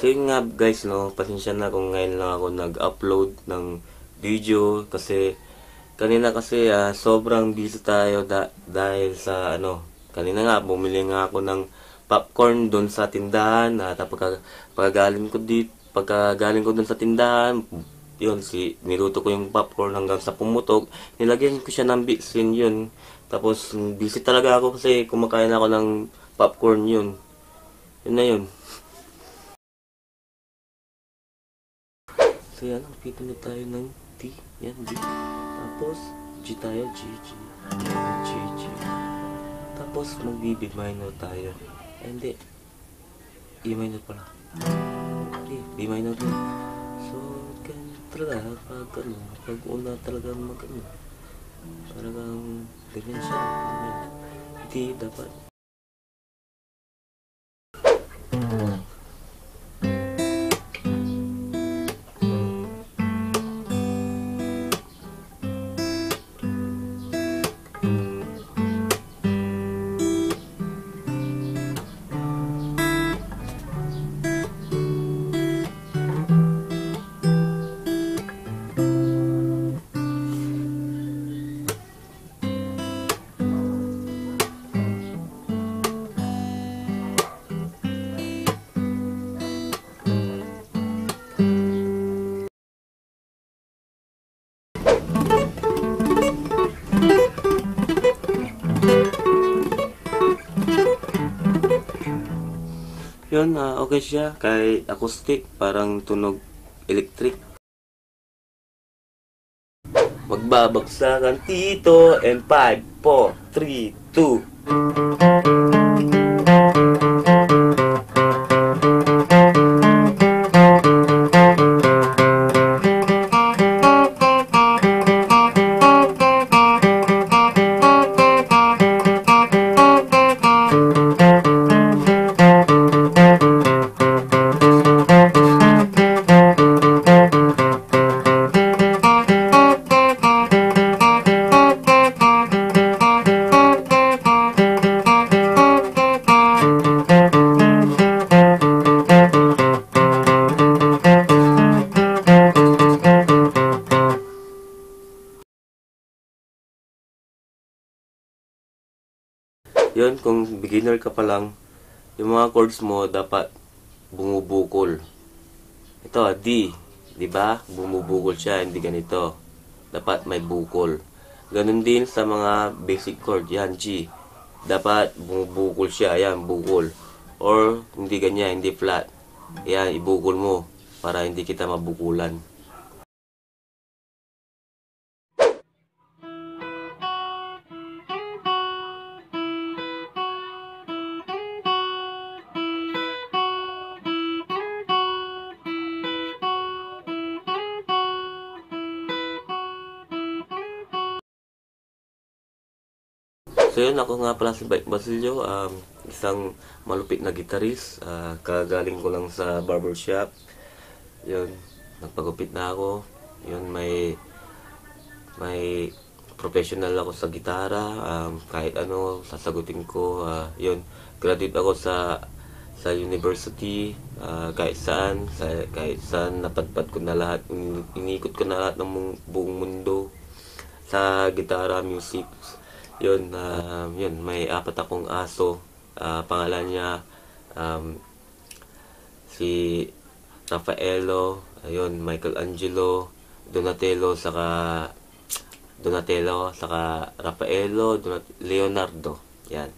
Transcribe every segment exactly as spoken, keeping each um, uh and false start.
So yun nga guys, no, pasensya na kung ngayon lang ako nag-upload ng video kasi kanina kasi uh, sobrang busy tayo da dahil sa ano, kanina nga bumili nga ako ng popcorn doon sa tindahan at pagka, pagkagaling ko dito, pagkagaling ko doon sa tindahan, yun, si niluto ko yung popcorn hanggang sa pumutok, nilagyan ko siya ng bitsin yun. Tapos busy talaga ako kasi kumakain ako ng popcorn yun. Yun na yun. So yan, nakapito na tayo ng T. Yan, G. Tapos, G tayo, G, G. G, G. Tapos, mag-B minor tayo. Ay, hindi. E minor pala. Okay, B minor din. So, talaga, pag ano, pag una talaga mag ano, talagang ganyan siya. D dapat. Yun, uh, okay siya kay acoustic, parang tunog electric. Magbabaksakan tito and five, four, three, two. Yun, kung beginner ka pa lang, yung mga chords mo dapat bumubukol. Ito, D, di ba? Bumubukol siya, hindi ganito. Dapat may bukol. Ganun din sa mga basic chord, yan, G. Dapat bumubukol siya, yan, bukol. Or, hindi ganyan, hindi flat. Yan, ibukol mo para hindi kita mabukulan. So yun, ako nga pala si Michael Basilio, um, isang malupit na guitarist, uh, kagaling ko lang sa barbershop. Yun, nagpagupit na ako. Yun, may, may professional ako sa gitara, um, kahit ano, sasagutin ko. Uh, yun, graduate ako sa, sa university, uh, kahit saan, sa, kahit saan, napadpad ko na lahat, in, inikot ko na lahat ng buong mundo sa gitara, music. Yun, uh, yun, may apat akong aso, uh, pangalan niya um, si Raffaello, ayun, Michelangelo, Donatello, saka Donatello, saka Raffaello, Donat Leonardo, yan.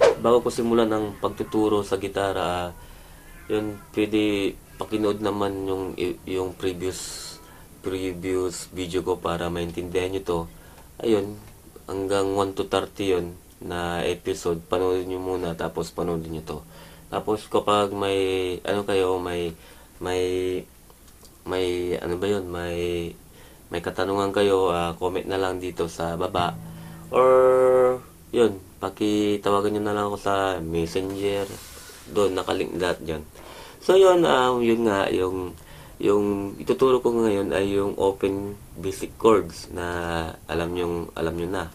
Bago ko simulan ng pagtuturo sa gitara, uh, yun, pwede pakinood naman yung, yung previous previous video ko para maintindihan nyo to. Ayun, hanggang one to thirty yun na episode, panoodin nyo muna tapos panoodin nyo to. Tapos kapag may ano kayo, may may may ano ba yun, may may katanungan kayo, uh, comment na lang dito sa baba or yun, pakitawagan nyo na lang ako sa messenger, doon nakalink lahat yun. So yun, uh, yun nga yung Yung ituturo ko ngayon ay yung open basic chords na alam nyo, alam nyo na.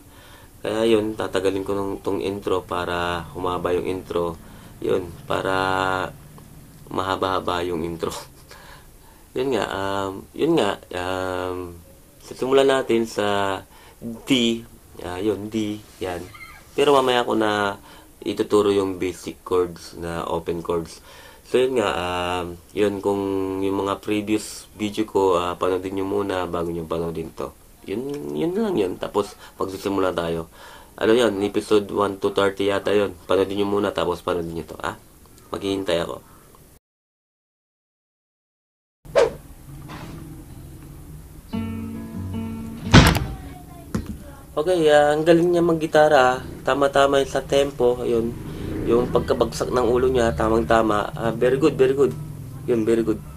Kaya yun, tatagalin ko nung, tong intro para humaba yung intro. Yun, para mahaba-haba yung intro. Yun nga, um, yun nga, um, simulan natin sa D, uh, yun, D, yan. Pero mamaya ko na ituturo yung basic chords na open chords. So yun nga, um, yun, kung yung mga previous video ko, uh, panoodin nyo muna bago nyo panoodin to. Yun, yun lang yun, tapos magsisimula tayo. Ano yun, episode one to thirty yata yun. Panoodin nyo muna, tapos panoodin nyo to, ah. Maghihintay ako. Okay, uh, ang galing niya mag-gitara, tama-tama sa tempo, ayun, yung pagkabagsak ng ulo niya, tamang-tama, uh, very good, very good, yun, very good.